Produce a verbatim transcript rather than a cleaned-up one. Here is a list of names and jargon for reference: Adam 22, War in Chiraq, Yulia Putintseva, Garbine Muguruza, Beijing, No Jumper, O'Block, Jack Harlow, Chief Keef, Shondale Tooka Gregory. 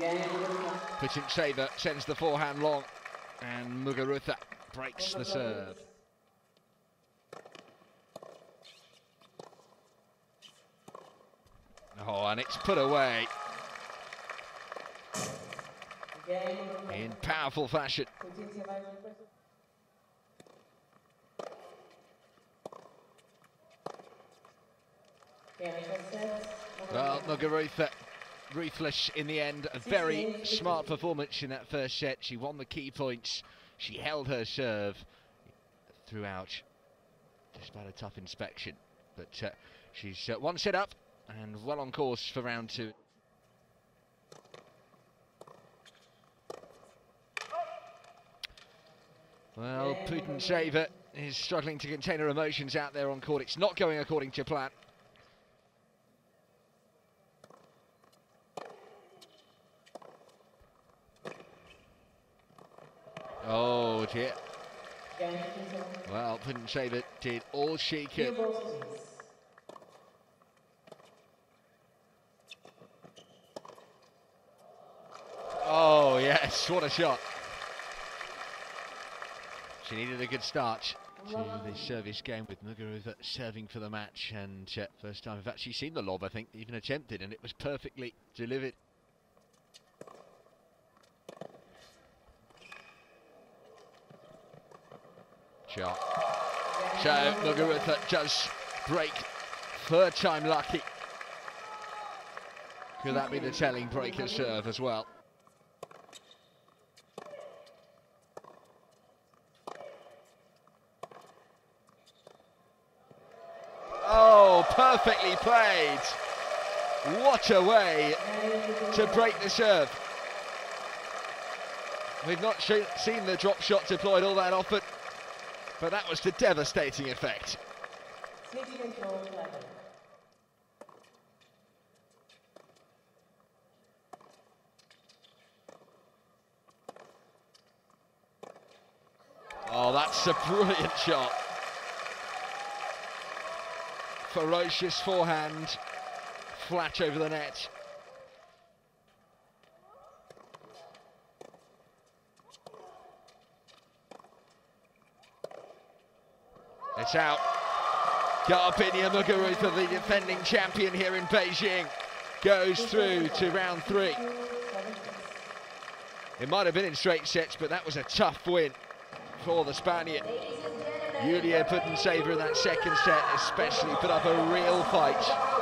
Putintseva sends the forehand long, and Muguruza breaks the serve. Oh, and it's put away in powerful fashion. Well, Muguruza, ruthless in the end. A very smart performance in that first set. She won the key points. She held her serve throughout, despite a tough inspection. But uh, she's uh, one set up and well on course for round two. Well, Putintseva is struggling to contain her emotions out there on court. It's not going according to plan. Oh dear. Well, Putintseva did all she could. Oh yes, what a shot. She needed a good start to the service game with Muguruza serving for the match, and uh, first time I've actually seen the lob, I think, even attempted, and it was perfectly delivered. Shot. So Muguruza does break, third time lucky. Could that be the telling breaker serve as well? Perfectly played. What a way to break the serve. We've not sh seen the drop shot deployed all that often, but that was the devastating effect. Oh, that's a brilliant shot. Ferocious forehand, flat over the net. It's out. Garbine Muguruza, the defending champion here in Beijing, goes through to round three. It might have been in straight sets, but that was a tough win for the Spaniard. Yulia Putintseva in that second set especially put up a real fight.